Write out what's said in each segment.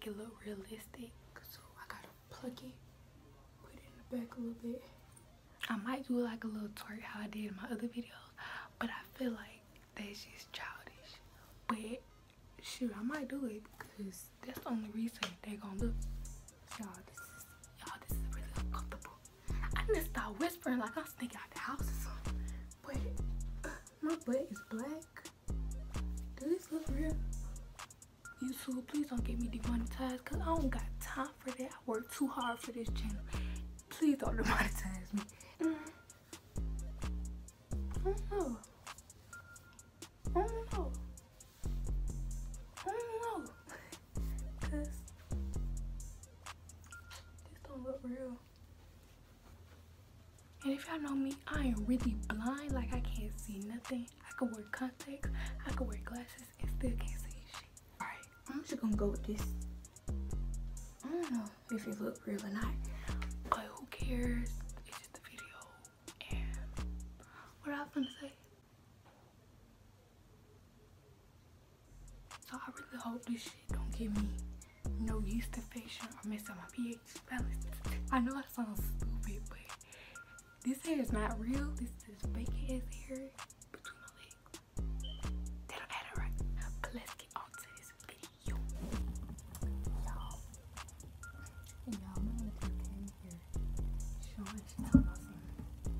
make it look realistic, so I gotta pluck it, put it in the back a little bit. I might do like a little twerk how I did in my other videos, but I feel like that's just childish. But shoot, I might do it because that's the only reason they're gonna look. Y'all, this is really uncomfortable. I need to start whispering like I'm sneaking out the house or something. But my butt is black. Does this look real? YouTube, please don't get me demonetized because I don't got time for that. I work too hard for this channel. Please don't demonetize me. I don't know. Because this don't look real. And if y'all know me, I am really blind. Like, I can't see nothing. I can wear contacts. I can wear glasses and still can't see. I'm just gonna go with this. I don't know if it look real or not, but who cares? It's just a video. And what I was gonna say. So I really hope this shit don't give me no yeast infection or mess up my pH balance. I know it sounds stupid, but this hair is not real. This is fake ass hair. Y'all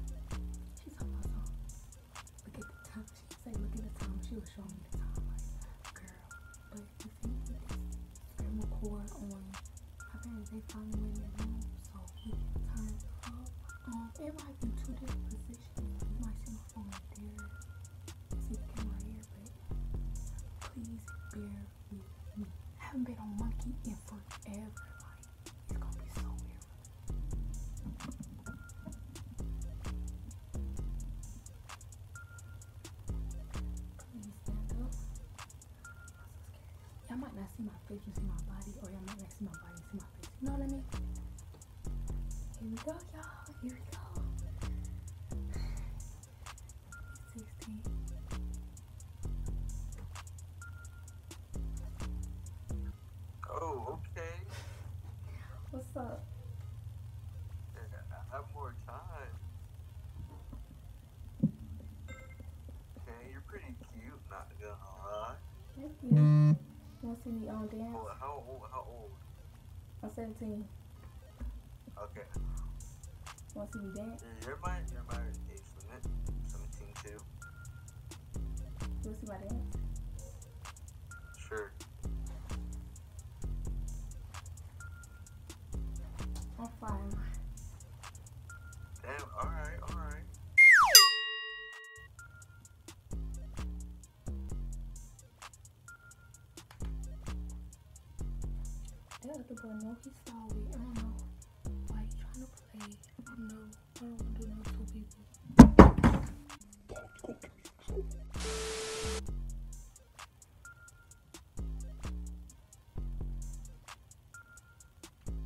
might not see my face and see my body, or y'all might not see my body and see my face. You know what I mean? Here we go, y'all. Here we go. 16. Oh, okay. What's up? I have more time. Okay, you're pretty cute, not gonna lie. Thank you. You want to see me on dance? How old? I'm 17. Okay. You want to see me dance? You're my age limit. 17 too. You want to see my dance? Sure. I'm fine. Damn, alright. That other boy, no, he's sorry. I don't know why he's trying to play. I don't know. I don't want to do no two people.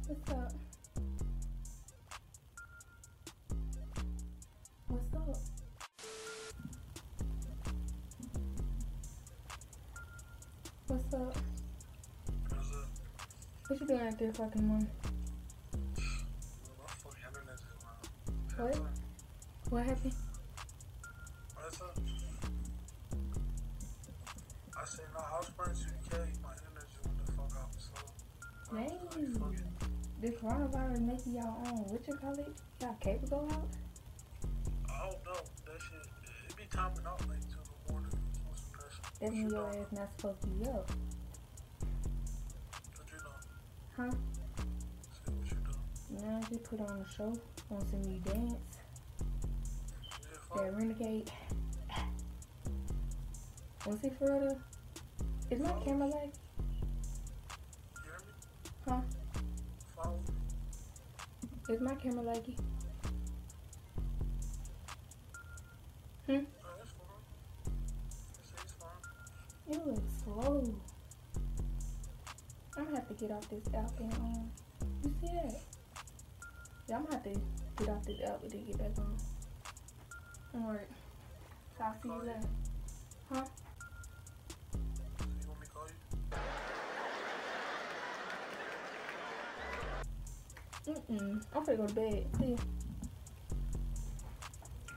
What's up? What's up? What you doing at 3 o'clock in the morning? What? What happened? What's up? I said my house burns 2K, my energy went the fuck out, so... Dang! The coronavirus making y'all own, what you call it? Y'all cable go out? I don't know, that shit, it be timing out like 2 in the morning. That means your ass not supposed to be up. Huh? So what you doing? Now I just put on a show, on some new dance. That Renegade. Wanna see Ferretta? Is my camera like? You hear me? Huh? Follow me. Is my camera laggy? No, it's fine. It's fine. It looks slow. I'm gonna have to get off this app and you see that? Yeah, I'm gonna have to get off this app and then get back on. Alright. So I'll see you later. Huh? So you want me to call you? I'm gonna go to bed. See?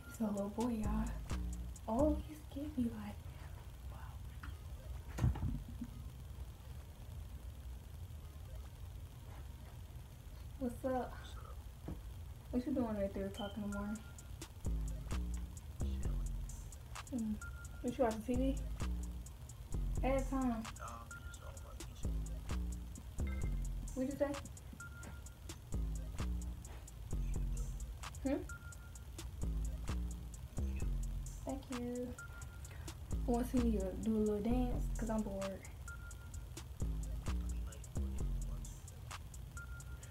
He's a little boy, y'all. All he's giving me, like, wow. What's up? What you doing at 3 o'clock in the morning? You should watch the TV? At a time. What'd you say? Thank you. I want to see you do a little dance because I'm bored.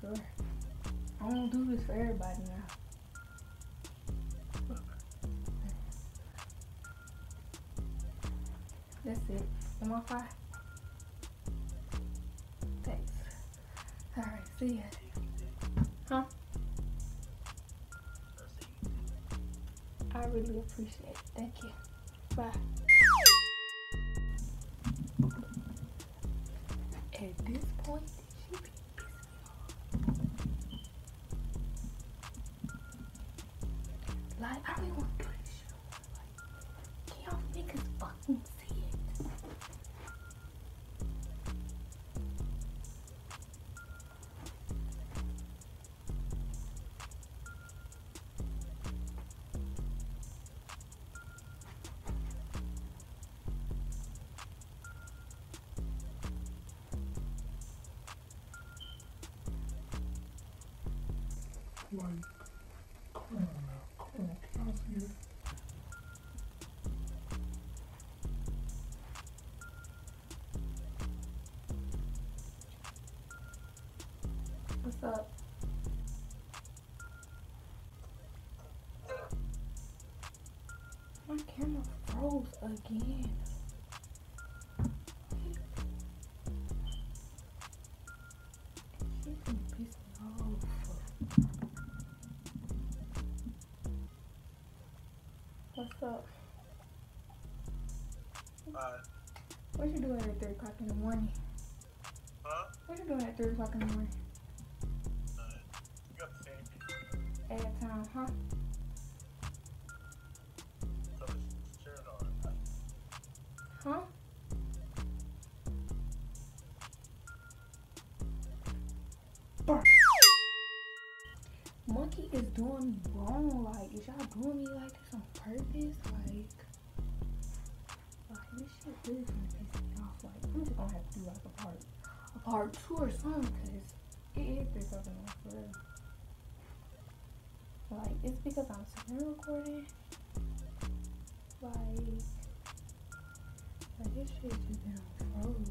Sure. I don't do this for everybody now. That's it. Am I fine? Thanks. Alright, see ya. Huh? I really appreciate it. Thank you. Bye. At this point, she be pissed off. Like, I really want to do this shit. Like, can y'all niggas fucking see it? Like, come on now, come on, can I see it? What's up? My camera froze again. She's gonna piss me off. What's up? What you doing at 3 o'clock in the morning? Huh? What you doing at 3 o'clock in the morning? You got the same thing. At a time, huh? So it's shared all the time. Huh? Burn. Monkey is doing me wrong. Like, is y'all doing me like this on purpose? Like this shit really gonna piss me off. Like, I'm just gonna have to do like a part 2 or something, cause it is 3 o'clock for real. Like, it's because I'm screen recording. Like this shit just been froze.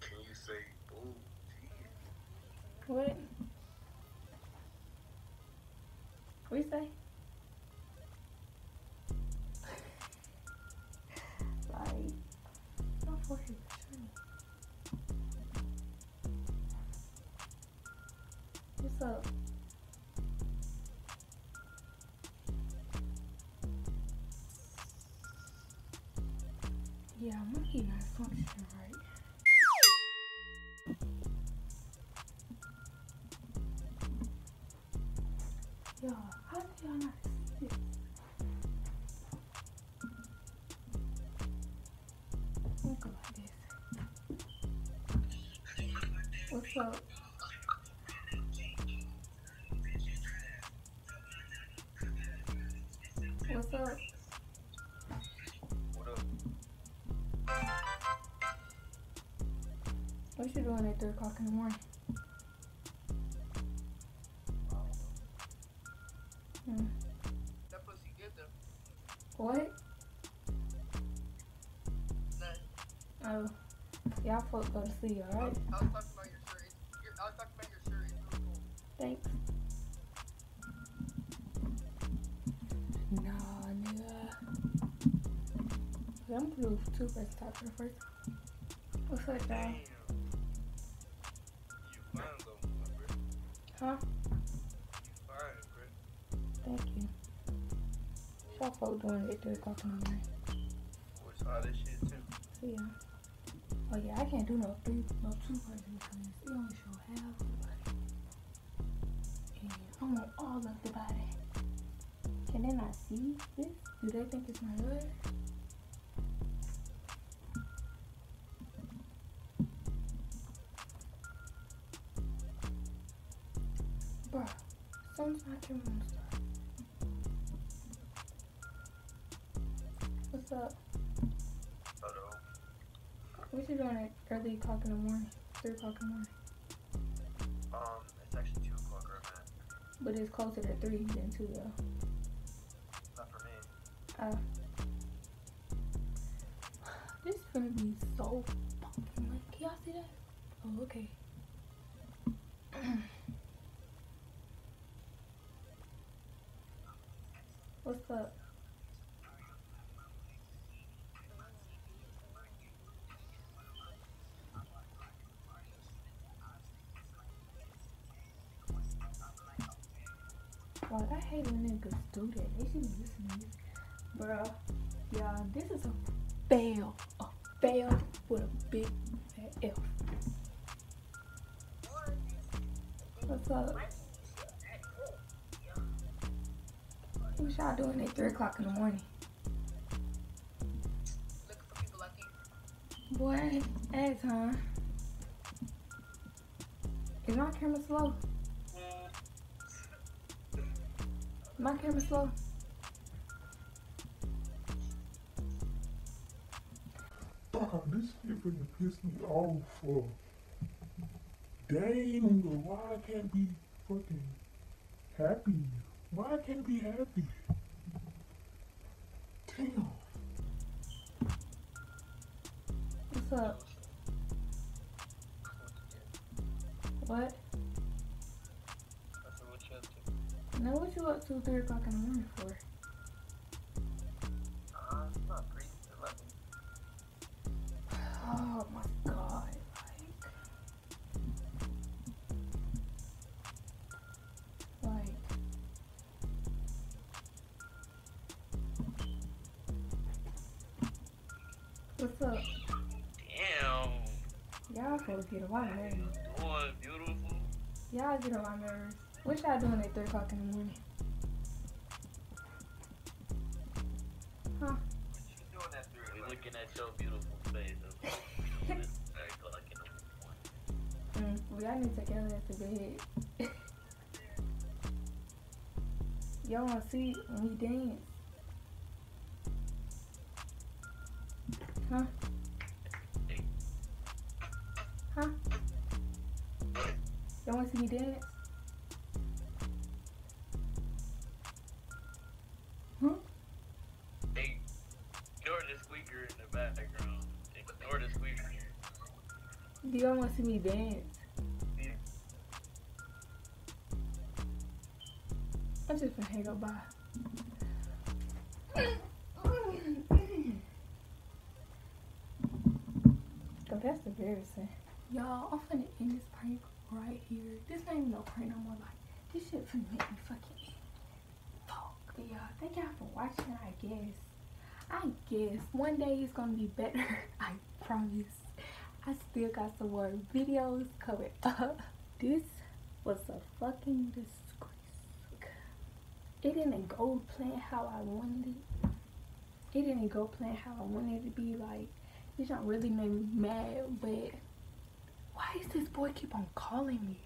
Can you say boo? What? What you say? Like, don't force it. What's up? Yeah, monkey not functioning right. Yo, how do y'all not see this? Look like this. What's up? What's up? What up? What you doing at 3 o'clock in the morning? That pussy good though. What? Nothing. Oh. Y'all folks go to sleep, alright? I was talking about your shirt. Thanks. Nah, nigga. I'm blue too, but stop it first. What's up, guy? Huh? Thank you. Y'all folk doing it 3 o'clock in the morning. What's all this shit too? Yeah. Oh yeah, I can't do no two person because it only show half the body. And I want all of the body. Can they not see this? Do they think it's my hood? Bruh, someone's not your monster. What's up? Hello. What you doing at early o'clock in the morning? 3 o'clock in the morning? It's actually 2 o'clock right now. But it's closer to 3 than 2 though. Not for me. This is gonna be so fucking late. Can y'all see that? Oh, okay. What's up? Like, I hate when niggas do that. They should be listening to this. Bro, y'all, this is a fail. A fail with a big fat F. What's up? What y'all doing at 3 o'clock in the morning? Looking for people like you. Boy, I ain't huh? Is my camera slow? My camera's slow. Damn, this shit finna piss me off for. Dang, why I can't be fucking happy? Why I can't be happy? Damn. What's up? What? Now what you up till 3 o'clock in the morning for? It's not 3, 11. Oh my god, like. What's up? Damn. Y'all supposed to get on my nerves. How you doing, beautiful? Y'all get on my nerves. What y'all doing at 3 o'clock in the morning? Huh? What you doing at 3 o'clock? We looking at your beautiful face. That's what we doing at 3 o'clock in the morning. We all need to get on that to the head. Y'all want to see when we dance? Huh? Huh? Y'all want to see me dance? Do y'all want to see me dance? Yeah. I'm just gonna hang up. Bye. Oh, that's embarrassing. Y'all, I'm finna end this prank right here. This ain't even no prank no more. Like, this shit finna make me fucking talk. Y'all, thank y'all for watching, I guess. One day it's gonna be better. I promise. I still got some more videos coming up. This was a fucking disgrace. It didn't go plan how I wanted it. It didn't go plan how I wanted it to be. Like, this don't really make me mad, but why does this boy keep on calling me?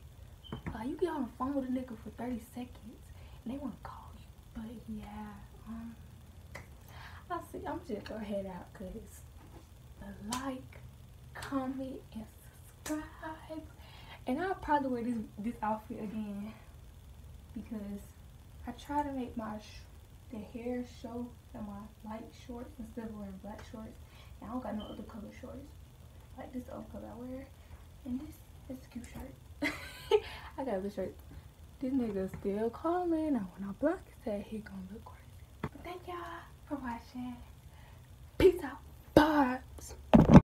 Like, you get on the phone with a nigga for 30 seconds and they wanna call you. But yeah, I see, I'm just gonna head out, cause the like, comment and subscribe, and I'll probably wear this outfit again because I try to make my the hair show and my light shorts instead of wearing black shorts, and I don't got no other color shorts. Like this other color I wear, and this cute shirt. I got other shirts, This nigga still calling, and when I block his head, he gonna look crazy. But thank y'all for watching. Peace out.